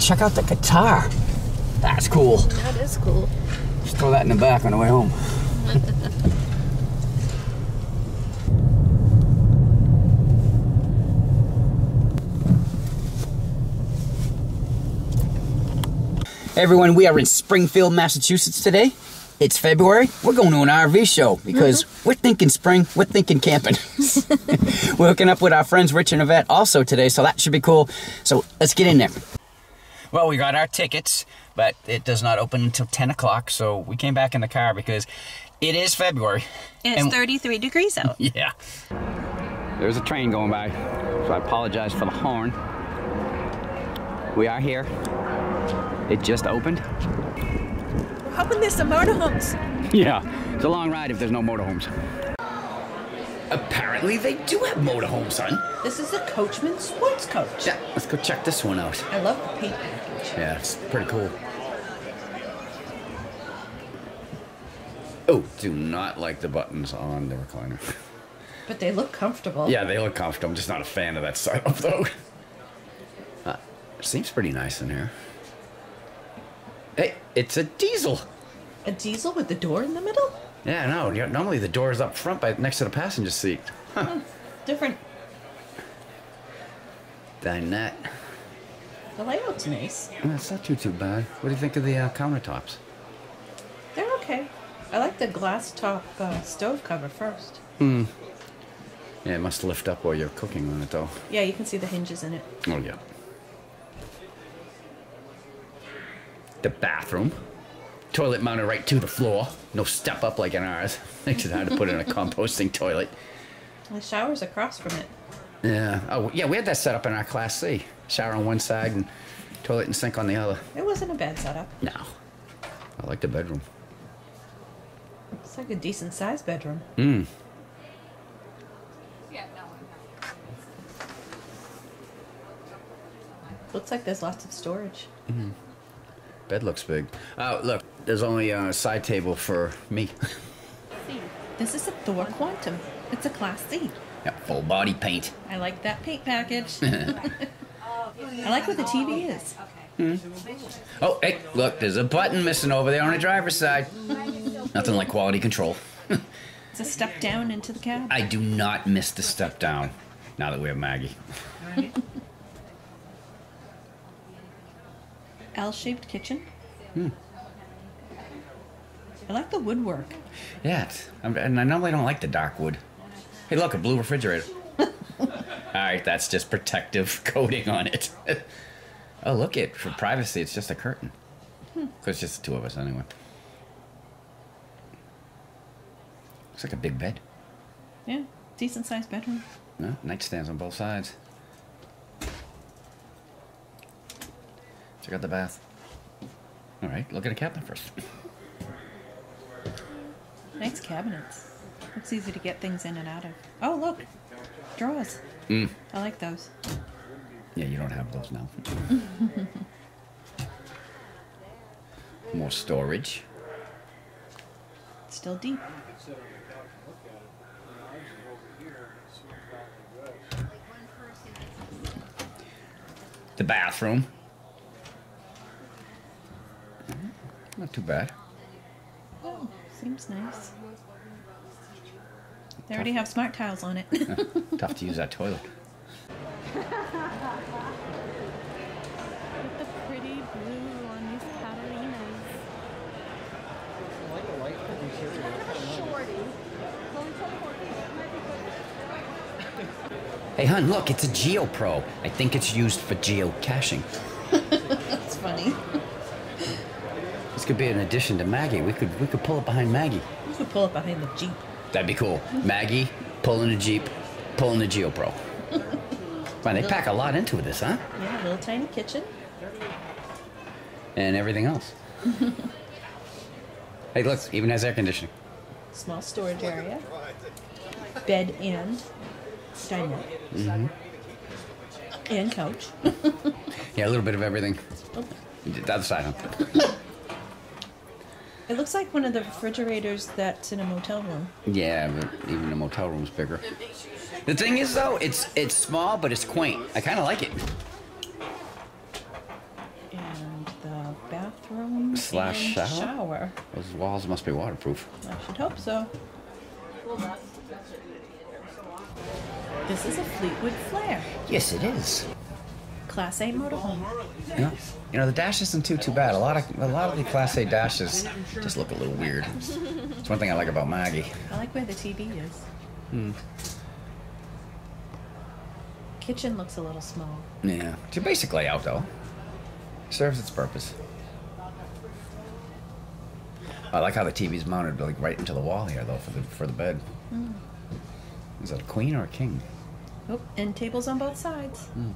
check out the guitar. That's cool. That is cool. Just throw that in the back on the way home. Hey everyone, we are in Springfield, Massachusetts today. It's February. We're going to an RV show because we're thinking spring, we're thinking camping. We're hooking up with our friends Rich and Yvette also today, so that should be cool. So let's get in there. Well, we got our tickets, but it does not open until 10 o'clock, so we came back in the car because it is February. And it's 33 degrees out. Yeah. There's a train going by, so I apologize for the horn. We are here. It just opened. How come there's some motorhomes? Yeah, it's a long ride if there's no motorhomes. Apparently they do have motorhomes, son. This is the Coachman Sports Coach. Yeah, let's go check this one out. I love the paint package. Yeah, it's pretty cool. Oh, do not like the buttons on the recliner. But they look comfortable. Yeah, they look comfortable. I'm just not a fan of that setup, though. Seems pretty nice in here. Hey, it's a diesel. A diesel with the door in the middle? Yeah, no. Normally the door is up front by next to the passenger seat. Huh. Oh, different. Dinette. The layout's nice. Well, it's not too bad. What do you think of the countertops? They're okay. I like the glass top stove cover first. Hmm. Yeah, it must lift up while you're cooking on it, though. Yeah, you can see the hinges in it. Oh, yeah. The bathroom. Toilet mounted right to the floor. No step up like in ours. Makes it hard to put in a composting toilet. The shower's across from it. Yeah. Oh, yeah, we had that set up in our Class C. Shower on one side and toilet and sink on the other. It wasn't a bad setup. No. I like the bedroom. It's like a decent sized bedroom. Mm. Looks like there's lots of storage. Mm. Bed looks big. Oh, look, there's only a side table for me. This is a Thor Quantum. It's a Class C. Yeah, full body paint. I like that paint package. I like what the TV is. Mm-hmm. Oh, hey, look, there's a button missing over there on the driver's side. Nothing like quality control. It's a step down into the cab. I do not miss the step down now that we have Maggie. L-shaped kitchen. Hmm. I like the woodwork. Yeah, and I normally don't like the dark wood. Hey, look, a blue refrigerator. All right, that's just protective coating on it. Oh, look, it for privacy, it's just a curtain. Hmm. Cause it's just the two of us anyway. Looks like a big bed. Yeah, decent sized bedroom. No, nightstands on both sides. Check out the bath. All right, look at a cabinet first. Nice cabinets. It's easy to get things in and out of. Oh, look, drawers. Mm. I like those. Yeah, you don't have those now. More storage. Still deep. The bathroom. Not too bad. Oh, seems nice. They already have smart tiles on it. Yeah, tough to use that toilet. Look at the pretty blue on these Catalinas. Hey, hun, look, it's a GeoPro. I think it's used for geocaching. That's funny. This could be an addition to Maggie. We could pull it behind Maggie. We could pull it behind the Jeep. That'd be cool. Maggie pulling a Jeep, pulling a GeoPro. Man, they pack a lot into this, huh? Yeah, a little tiny kitchen. And everything else. Hey, look, even has air conditioning. Small storage area. Bed and dining room. Mm-hmm. And couch. Yeah, a little bit of everything. The other side, huh? It looks like one of the refrigerators that's in a motel room. Yeah, but even the motel room's bigger. The thing is, though, it's small, but it's quaint. I kind of like it. Yeah. slash shower. Those walls must be waterproof. I should hope so. This is a Fleetwood Flare. Yes, it is. Class A motorhome. Yeah. You know, the dash isn't too bad. A lot of the Class A dashes just look a little weird. It's one thing I like about Maggie. I like where the TV is. Hmm. Kitchen looks a little small. Yeah. It's a basic layout, though. Serves its purpose. I like how the TV's mounted like right into the wall here, though, for the bed. Mm. Is that a queen or a king? Oh, and tables on both sides. Mm.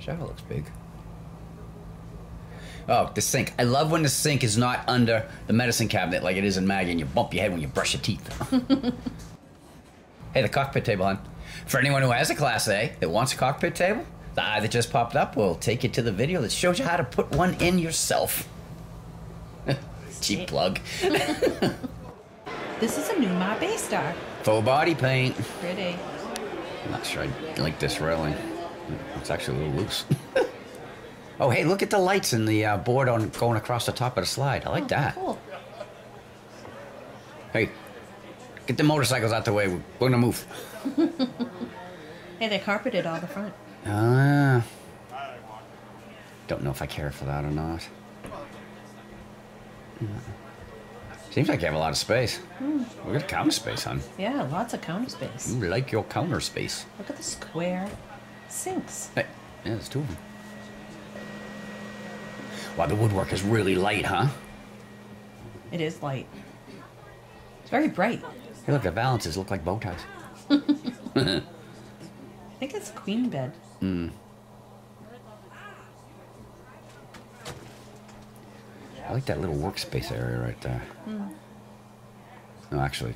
Cheryl looks big. Oh, the sink. I love when the sink is not under the medicine cabinet like it is in Maggie and you bump your head when you brush your teeth. Hey, the cockpit table, hon. For anyone who has a Class A that wants a cockpit table, the eye that just popped up will take you to the video that shows you how to put one in yourself. Cheap plug. This is a new My Baystar. Full body paint. Pretty. I'm not sure I like this railing. It's actually a little loose. Oh, hey, look at the lights and the board on going across the top of the slide. I like that. Cool. Hey, get the motorcycles out the way. We're going to move. Hey, they carpeted all the front. Ah. Don't know if I care for that or not. Seems like you have a lot of space. Mm. Look at the counter space, hon. Yeah, lots of counter space. You like your counter space. Look at the square sinks. Hey, yeah, there's two of them. Wow, the woodwork is really light, huh? It is light. It's very bright. Hey, look, the valances look like bow ties. I think it's a queen bed. Mm. I like that little workspace area right there. Mm. No, actually,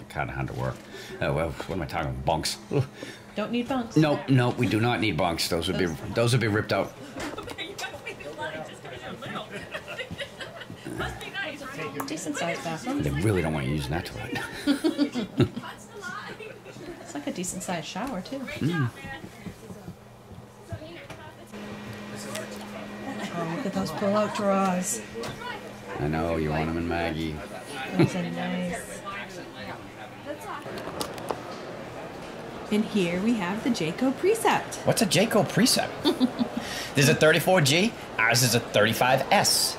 I kind of had to work. Oh, well, what am I talking about? Bunks. Ugh. Don't need bunks. No, no, we do not need bunks. Those would be ripped out. Decent sized bathroom. They really don't want you using that toilet. It's like a decent sized shower too. Mm. Oh, look at those pull-out drawers. I know you want them in Maggie. Those are nice. And here we have the Jayco Precept. What's a Jayco Precept? This is a 34G. Ours is a 35S.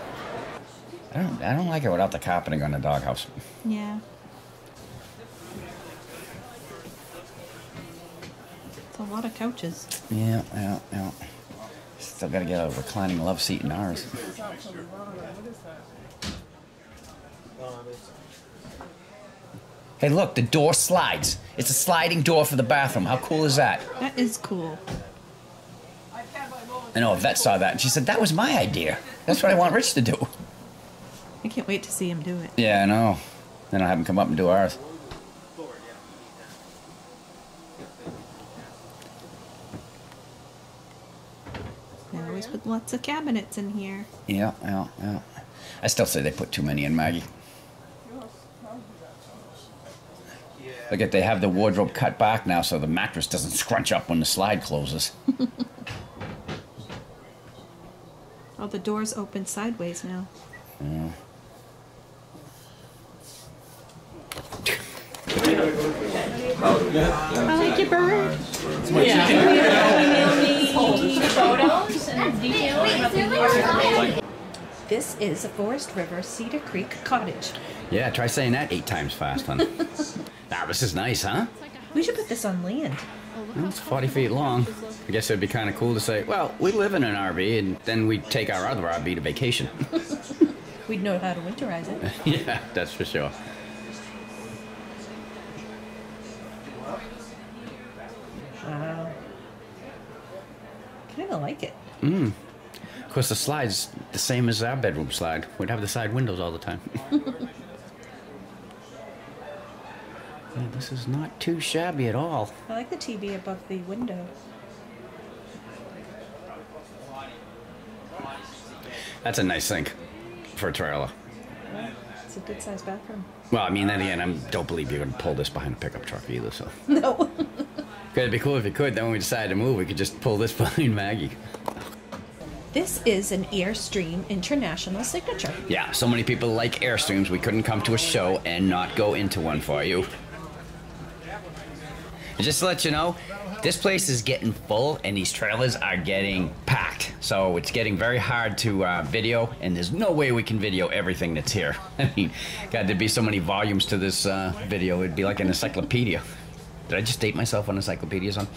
I don't like it without the carpeting on the doghouse. Yeah. It's a lot of couches. Yeah. Still gotta get a reclining love seat in ours. Hey, look, the door slides. It's a sliding door for the bathroom. How cool is that? That is cool. I know Yvette saw that and she said, that was my idea. That's what I want Rich to do. I can't wait to see him do it. Yeah, I know. Then I'll have him come up and do ours. They always put lots of cabinets in here. Yeah. I still say they put too many in Maggie. Look at, they have the wardrobe cut back now so the mattress doesn't scrunch up when the slide closes. Oh, the door's open sideways now. Yeah. I like your bird. Yeah. This is a Forest River Cedar Creek Cottage. Yeah, try saying that 8 times fast, hon. Nah, this is nice, huh? We should put this on land. Well, it's 40 feet long. I guess it would be kind of cool to say, well, we live in an RV, and then we take our other RV to vacation. We'd know how to winterize it. Yeah, that's for sure. Wow. Kind of like it. Mm. Of course, the slide's the same as our bedroom slide. We'd have the side windows all the time. Yeah, this is not too shabby at all. I like the TV above the window. That's a nice sink for a trailer. Yeah, it's a good-sized bathroom. Well, I mean, in the end, I don't believe you're going to pull this behind a pickup truck either, so. No. It'd be cool if you could. Then when we decided to move, we could just pull this behind Maggie. This is an Airstream International Signature. Yeah, so many people like Airstreams, we couldn't come to a show and not go into one for you. And just to let you know, this place is getting full and these trailers are getting packed. So it's getting very hard to video, and there's no way we can video everything that's here. I mean, God, there'd be so many volumes to this video, it'd be like an encyclopedia. Did I just date myself on encyclopedias on?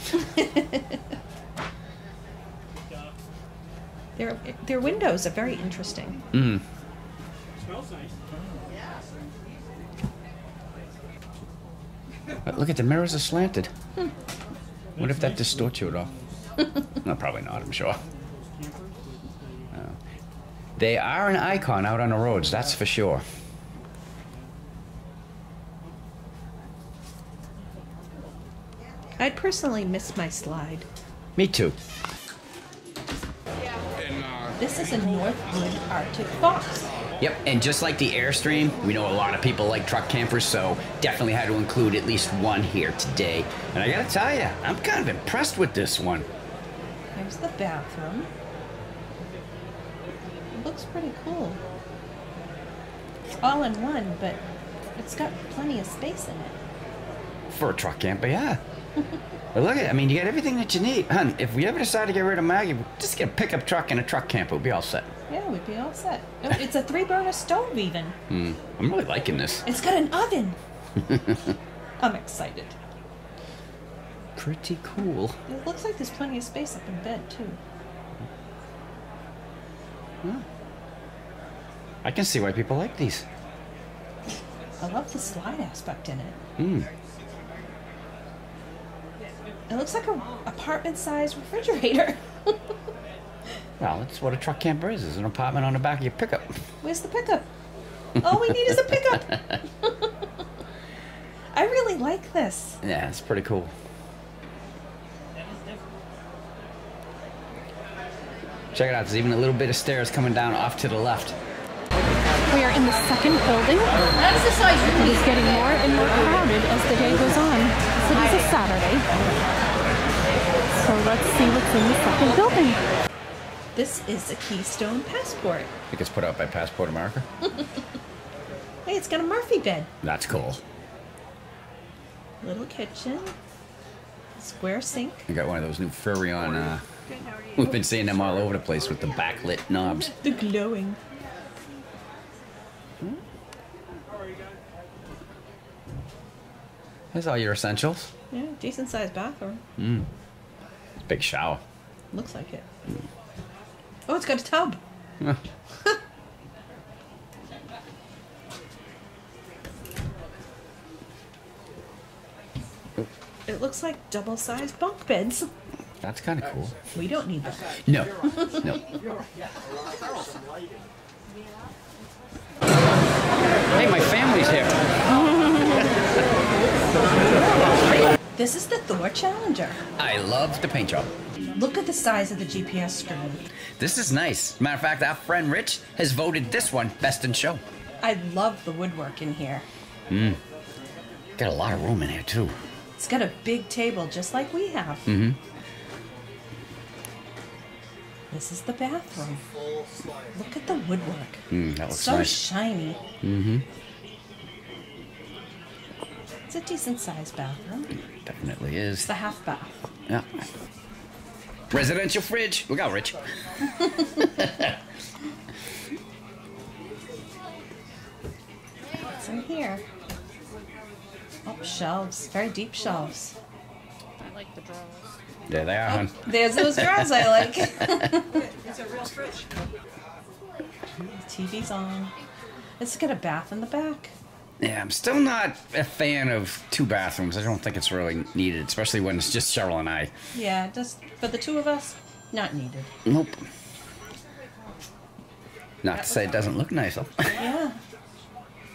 Their windows are very interesting. Mm. Smells nice. But look at the mirrors are slanted. Hmm. What if that distorts you at all? No, probably not, I'm sure. They are an icon out on the roads, that's for sure. I personally miss my slide. Me too. This is a Northwood Arctic Fox. Yep, and just like the Airstream, we know a lot of people like truck campers, so definitely had to include at least one here today. And I gotta tell you, I'm kind of impressed with this one. There's the bathroom. It looks pretty cool. It's all in one, but it's got plenty of space in it. For a truck camper, yeah. But look at it, I mean, you got everything that you need. Hun, if we ever decide to get rid of Maggie, we'll just get a pickup truck and a truck camper. We'll be all set. Yeah, we'd be all set. Oh, it's a 3-burner stove even. Mm, I'm really liking this. It's got an oven. I'm excited. Pretty cool. It looks like there's plenty of space up in bed, too. Huh. I can see why people like these. I love the slide aspect in it. Mm. It looks like an apartment-sized refrigerator. Well, that's what a truck camper is. It's an apartment on the back of your pickup. Where's the pickup? All we need is a pickup. I really like this. Yeah, it's pretty cool. Check it out. There's even a little bit of stairs coming down off to the left. We are in the second building. Exercise room is getting more and more crowded as the day goes on. So this is Saturday. So let's see what's in the second building. This is a Keystone Passport. I think it's put out by Passport America. Hey, it's got a Murphy bed. That's cool. Little kitchen. Square sink. I got one of those new Furrion. We've been seeing them all over the place with the backlit knobs. The glowing. There's all your essentials. Yeah, decent sized bathroom. Mm. Big shower. Looks like it. Mm. Oh, it's got a tub. Yeah. It looks like double sized bunk beds. That's kind of cool. We don't need that. No. No. Hey, my family's here. This is the Thor Challenger. I love the paint job. Look at the size of the GPS screen. This is nice. Matter of fact, our friend Rich has voted this one best in show. I love the woodwork in here. Mm. Got a lot of room in here, too. It's got a big table, just like we have. Mm-hmm. This is the bathroom. Look at the woodwork. Mm, that looks so nice. Shiny. Mm-hmm. It's a decent-sized bathroom. It definitely is. It's a half bath. Yeah. Residential fridge. Look out, Rich. What's in here? Oh, shelves. Very deep shelves. I like the drawers. There they are. Oh, there's those drawers I like. It's a real fridge. The TV's on. Let's get a bath in the back. Yeah, I'm still not a fan of two bathrooms. I don't think it's really needed, especially when it's just Cheryl and I. Yeah, just for the two of us, not needed. Nope. Not to say it doesn't look nice, though. Yeah.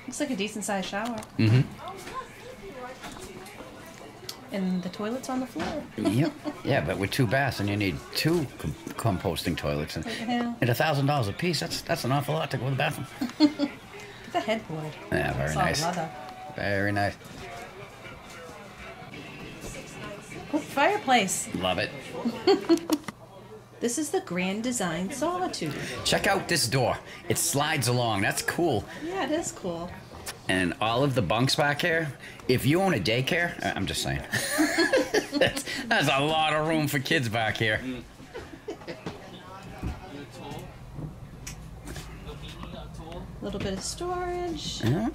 Looks like a decent-sized shower. Mm-hmm. And the toilet's on the floor. Yep. Yeah, but with two baths and you need two composting toilets and $1,000 a piece, that's an awful lot to go to the bathroom. The headboard. Yeah, very nice. Leather. Very nice. fireplace. Love it. This is the Grand Design Solitude. Check out this door. It slides along. That's cool. Yeah, it is cool. And all of the bunks back here, if you own a daycare, I'm just saying, that's a lot of room for kids back here. A little bit of storage. Yeah.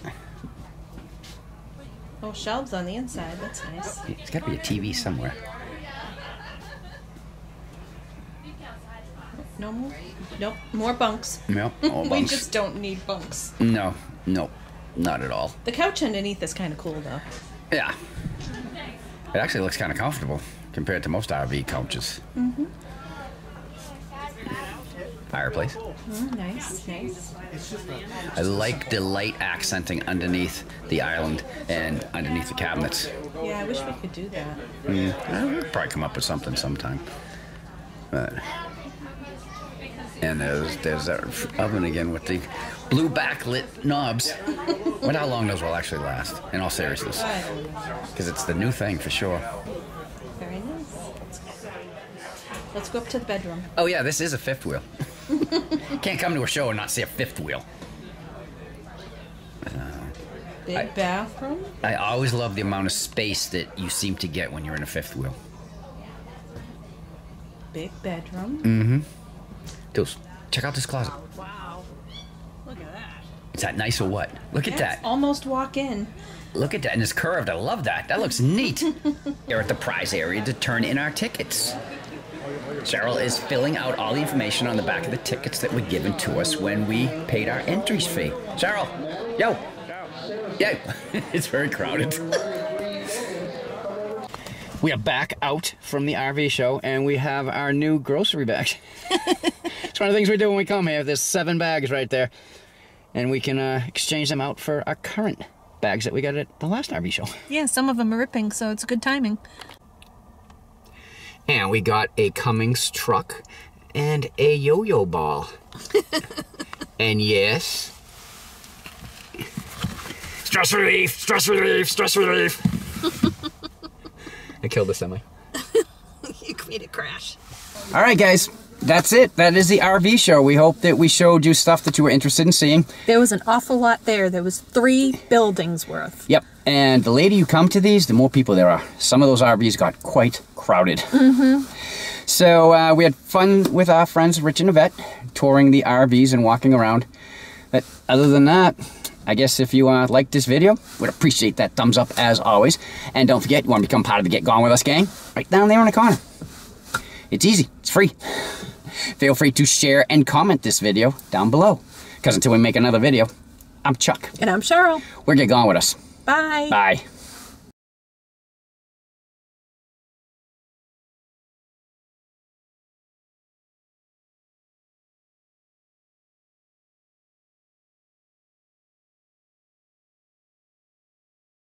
Oh, shelves on the inside. That's nice. It's got to be a TV somewhere. No more? Nope. More bunks. Nope. More bunks. We just don't need bunks. No. Nope. Not at all. The couch underneath is kind of cool, though. Yeah. It actually looks kind of comfortable compared to most RV couches. Mm-hmm. Fireplace. Mm, nice, nice. I like the light accenting underneath the island and underneath the cabinets. Yeah, I wish we could do that. We'll probably come up with something sometime. But, and there's that oven again with the blue backlit knobs. Wonder how long those will actually last, in all seriousness. Because it's the new thing for sure. Very nice. Let's go up to the bedroom. Oh yeah, this is a fifth wheel. Can't come to a show and not see a fifth wheel. Big bathroom? I always love the amount of space that you seem to get when you're in a fifth wheel. Big bedroom. Mm-hmm. Dudes, check out this closet. Wow. Look at that. Is that nice or what? Look at that. Almost walk in. Look at that, and it's curved. I love that. That looks neat. They're at the prize area to turn in our tickets. Cheryl is filling out all the information on the back of the tickets that were given to us when we paid our entries fee. Cheryl, yo. Yo. It's very crowded. We are back out from the RV show, and we have our new grocery bag. It's one of the things we do when we come here. There's 7 bags right there, and we can exchange them out for our current bags that we got at the last RV show. Yeah, some of them are ripping, so it's good timing. And we got a Cummins truck and a yo-yo ball. And yes, stress relief, stress relief, stress relief. I killed the semi. You made a crash. All right, guys. That's it. That is the RV show. We hope that we showed you stuff that you were interested in seeing. There was an awful lot there. There was 3 buildings worth. Yep. And the later you come to these, the more people there are. Some of those RVs got quite crowded. Mm-hmm. So we had fun with our friends Rich and Yvette, touring the RVs and walking around. But other than that, I guess if you liked this video, we'd appreciate that thumbs up as always. And don't forget, you want to become part of the Get Gone With Us gang? Right down there in the corner. It's easy. It's free. Feel free to share and comment this video down below. Because until we make another video, I'm Chuck. And I'm Cheryl. We're Get Gone With Us. Bye. Bye.